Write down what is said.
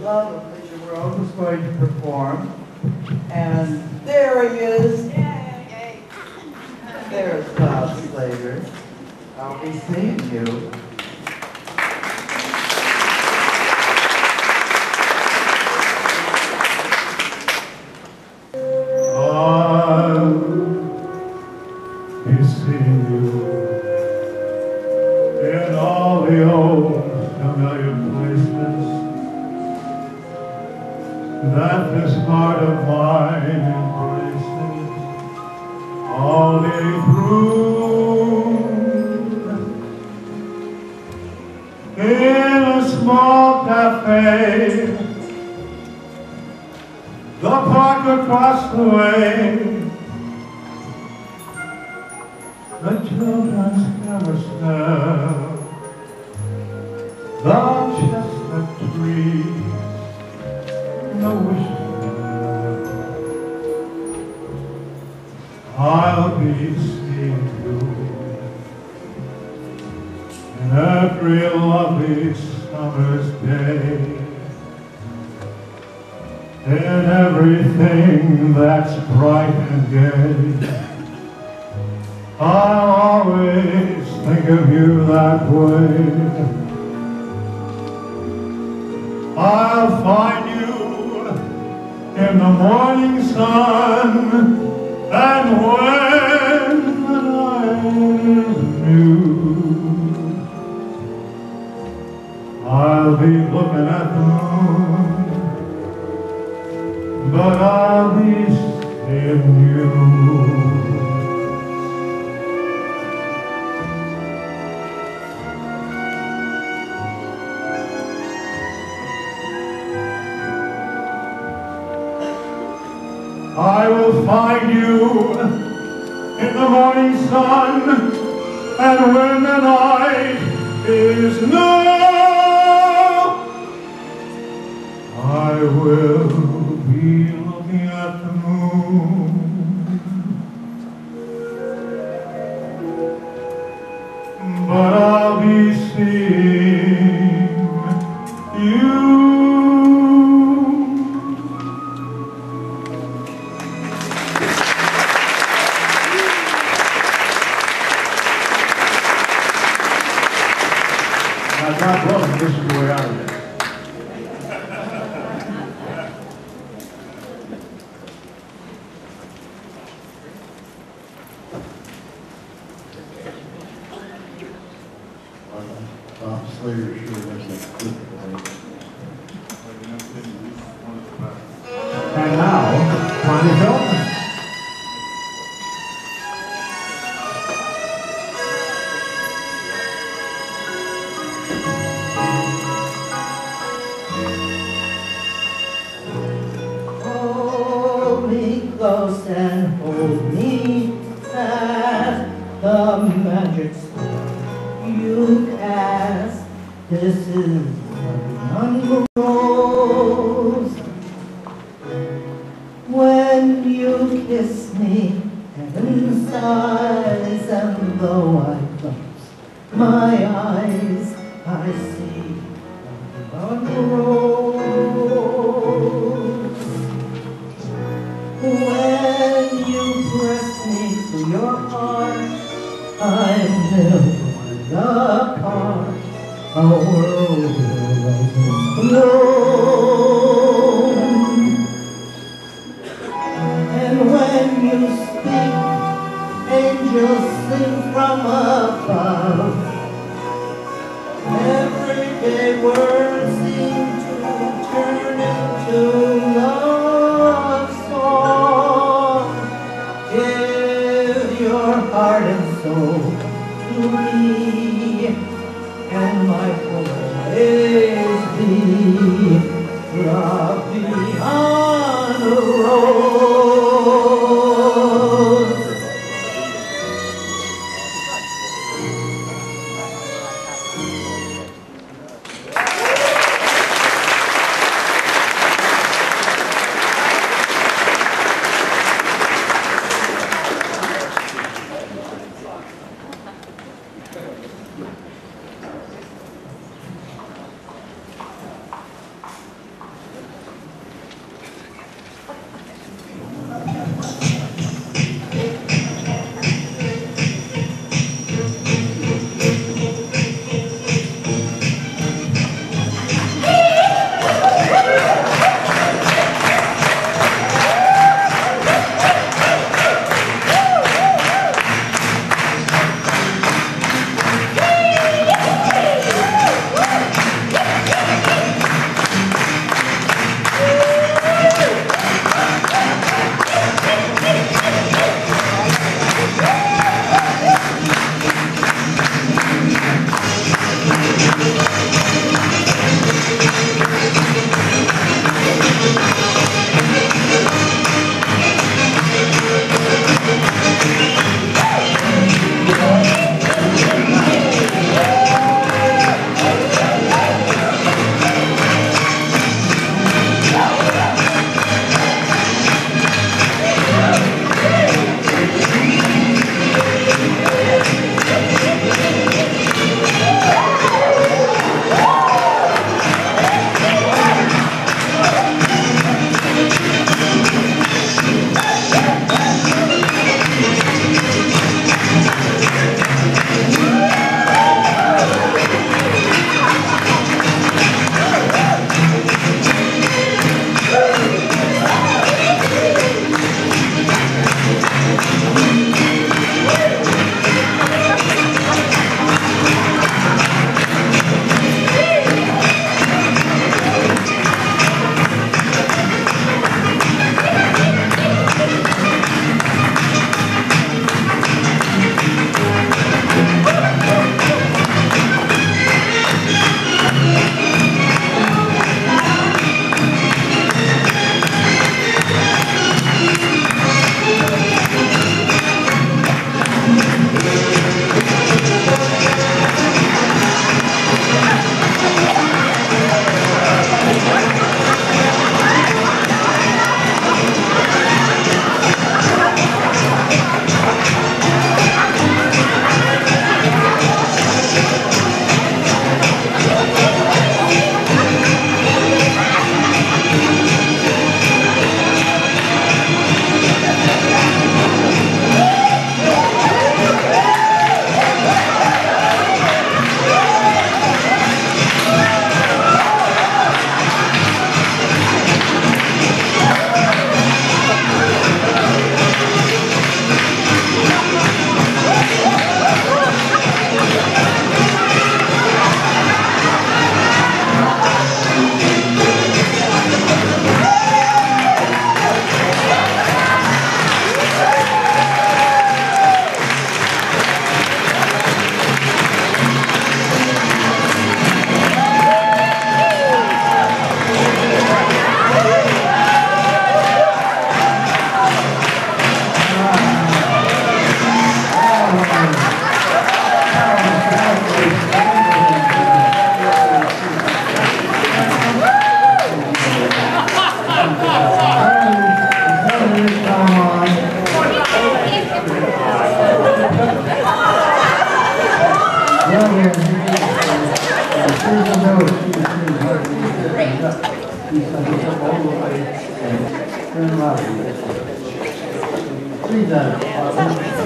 love of which you were always going to perform. And there he is. Yay. There's Bob Slater. I'll be seeing you. I know the part. Three down.